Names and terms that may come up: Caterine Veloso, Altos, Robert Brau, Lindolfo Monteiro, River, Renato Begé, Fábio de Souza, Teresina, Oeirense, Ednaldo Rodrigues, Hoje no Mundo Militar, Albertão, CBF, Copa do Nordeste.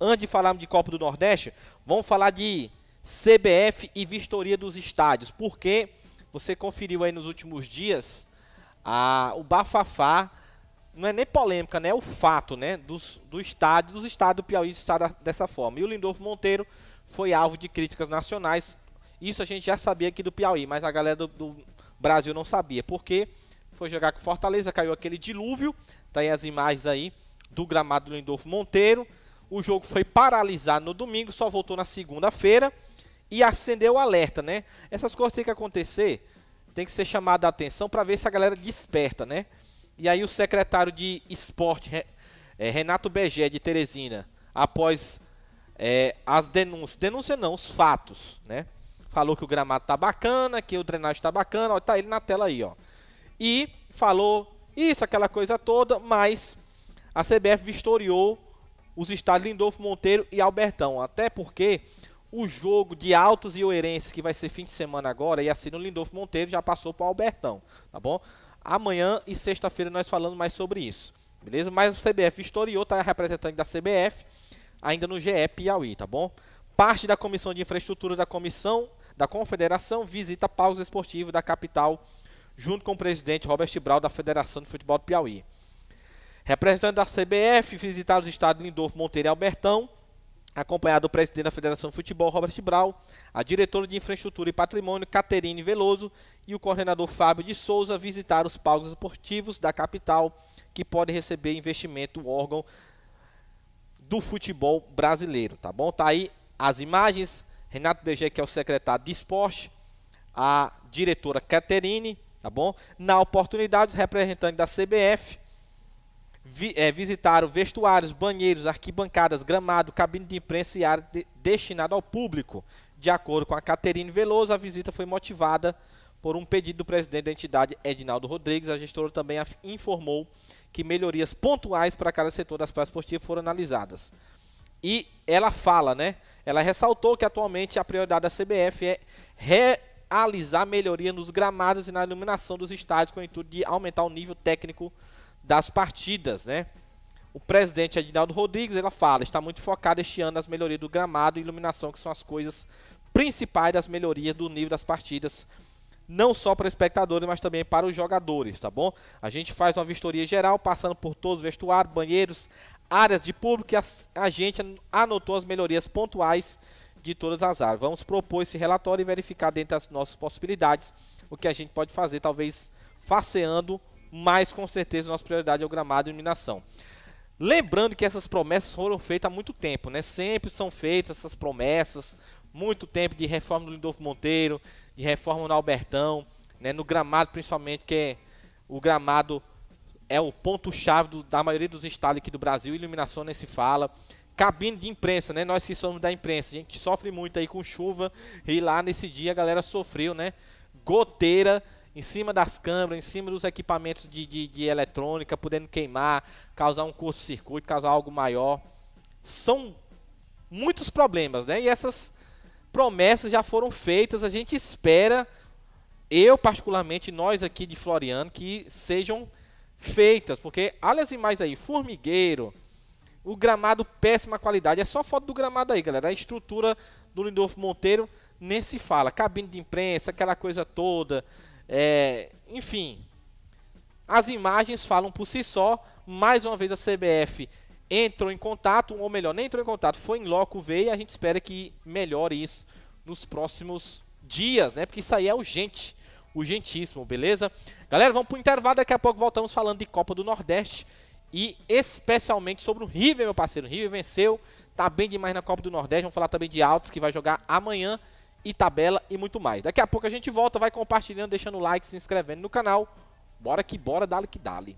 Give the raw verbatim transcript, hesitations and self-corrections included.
antes de falarmos de Copa do Nordeste, vamos falar de C B F e vistoria dos estádios. Porque você conferiu aí nos últimos dias a, o bafafá, não é nem polêmica, né? O fato, né? Dos, do estádio, dos estádios do Piauí estar dessa forma. E o Lindolfo Monteiro foi alvo de críticas nacionais. Isso a gente já sabia aqui do Piauí, mas a galera do, do Brasil não sabia. Porque foi jogar com Fortaleza, caiu aquele dilúvio. Tá aí as imagens aí do gramado do Lindolfo Monteiro. O jogo foi paralisado no domingo, só voltou na segunda-feira. E acendeu o alerta, né? Essas coisas tem que acontecer, tem que ser chamada a atenção para ver se a galera desperta, né? E aí o secretário de esporte, Renato Begé, de Teresina, após é, as denúncias, denúncia não, os fatos, né? Falou que o gramado tá bacana, que o drenagem tá bacana, ó, tá ele na tela aí, ó. E falou isso, aquela coisa toda, mas a C B F vistoriou os estádios Lindolfo Monteiro e Albertão, até porque o jogo de Altos e Oeirense, que vai ser fim de semana agora, e assim no Lindolfo Monteiro, já passou para o Albertão, tá bom? Amanhã e sexta-feira nós falamos mais sobre isso, beleza? Mas o C B F historiou, tá? Representante da C B F, ainda no G E Piauí, tá bom? Parte da Comissão de Infraestrutura da Comissão da Confederação visita palcos esportivos da capital, junto com o presidente Robert Brau da Federação de Futebol do Piauí. Representante da C B F visitaram os estados Lindolfo Monteiro e Albertão, acompanhado do presidente da Federação de Futebol, Robert Brau, a diretora de Infraestrutura e Patrimônio, Caterine Veloso, e o coordenador Fábio de Souza visitaram os palcos esportivos da capital, que podem receber investimento do órgão do futebol brasileiro, tá bom? Tá aí as imagens, Renato Begé, que é o secretário de esporte, a diretora Caterine, tá bom? Na oportunidade, os representantes da C B F Vi, é, visitaram vestuários, banheiros, arquibancadas, gramado, cabine de imprensa e área de, destinada ao público. De acordo com a Caterine Veloso, a visita foi motivada por um pedido do presidente da entidade, Ednaldo Rodrigues. A gestora também informou que melhorias pontuais para cada setor das praças esportivas foram analisadas. E ela fala, né? Ela ressaltou que atualmente a prioridade da C B F é realizar melhoria nos gramados e na iluminação dos estádios com o intuito de aumentar o nível técnico das partidas, né? O presidente Ednaldo Rodrigues, ela fala, está muito focado este ano nas melhorias do gramado e iluminação, que são as coisas principais das melhorias do nível das partidas, não só para os espectadores, mas também para os jogadores, tá bom? A gente faz uma vistoria geral, passando por todos os vestuários, banheiros, áreas de público, e a, a gente anotou as melhorias pontuais de todas as áreas. Vamos propor esse relatório e verificar dentro das nossas possibilidades o que a gente pode fazer, talvez faceando, mas com certeza a nossa prioridade é o gramado e iluminação. Lembrando que essas promessas foram feitas há muito tempo, né? Sempre são feitas essas promessas, muito tempo de reforma do Lindolfo Monteiro, de reforma no Albertão, né? No gramado principalmente, que é, o gramado é o ponto-chave da maioria dos estádios aqui do Brasil, iluminação nem se fala. Cabine de imprensa, né? Nós que somos da imprensa, a gente sofre muito aí com chuva, e lá nesse dia a galera sofreu, né? Goteira em cima das câmeras, em cima dos equipamentos de, de, de eletrônica, podendo queimar, causar um curto-circuito, causar algo maior. São muitos problemas, né? E essas promessas já foram feitas, a gente espera, eu particularmente, nós aqui de Floriano, que sejam feitas, porque olha as imagens aí, formigueiro, o gramado péssima qualidade, é só foto do gramado aí, galera, a estrutura do Lindolfo Monteiro nem se fala, cabine de imprensa, aquela coisa toda. É, enfim, as imagens falam por si só. Mais uma vez a C B F entrou em contato, ou melhor, nem entrou em contato, foi em loco, veio, e a gente espera que melhore isso nos próximos dias, né? Porque isso aí é urgente, urgentíssimo, beleza? Galera, vamos pro intervalo, daqui a pouco voltamos falando de Copa do Nordeste e especialmente sobre o River, meu parceiro. O River venceu, tá bem demais na Copa do Nordeste, vamos falar também de Altos, que vai jogar amanhã, e tabela e muito mais. Daqui a pouco a gente volta, vai compartilhando, deixando o like, se inscrevendo no canal. Bora que bora, dale que dale.